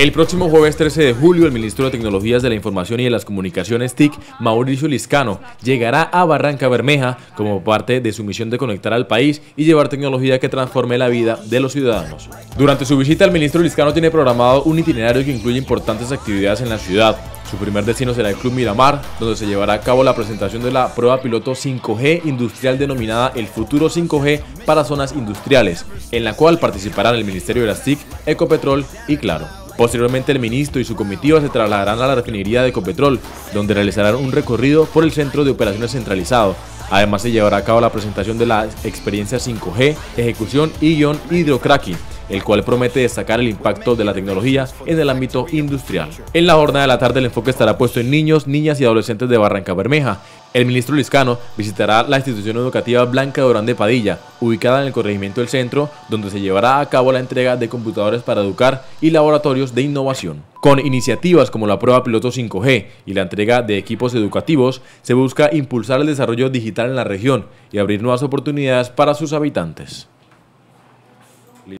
El próximo jueves 13 de julio, el ministro de Tecnologías de la Información y de las Comunicaciones TIC, Mauricio Lizcano, llegará a Barrancabermeja como parte de su misión de conectar al país y llevar tecnología que transforme la vida de los ciudadanos. Durante su visita, el ministro Lizcano tiene programado un itinerario que incluye importantes actividades en la ciudad. Su primer destino será el Club Miramar, donde se llevará a cabo la presentación de la prueba piloto 5G industrial denominada El Futuro 5G para Zonas Industriales, en la cual participarán el Ministerio de las TIC, Ecopetrol y Claro. Posteriormente, el ministro y su comitiva se trasladarán a la refinería de Ecopetrol, donde realizarán un recorrido por el centro de operaciones centralizado. Además, se llevará a cabo la presentación de la experiencia 5G, ejecución y guión hidrocracking, el cual promete destacar el impacto de la tecnología en el ámbito industrial. En la jornada de la tarde, el enfoque estará puesto en niños, niñas y adolescentes de Barrancabermeja. El ministro Lizcano visitará la institución educativa Blanca Dorán de Padilla, ubicada en el corregimiento del centro, donde se llevará a cabo la entrega de computadores para educar y laboratorios de innovación. Con iniciativas como la prueba piloto 5G y la entrega de equipos educativos, se busca impulsar el desarrollo digital en la región y abrir nuevas oportunidades para sus habitantes.